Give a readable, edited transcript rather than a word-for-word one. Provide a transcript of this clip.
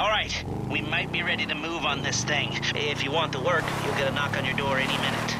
Alright, we might be ready to move on this thing. If you want the work, you'll get a knock on your door any minute.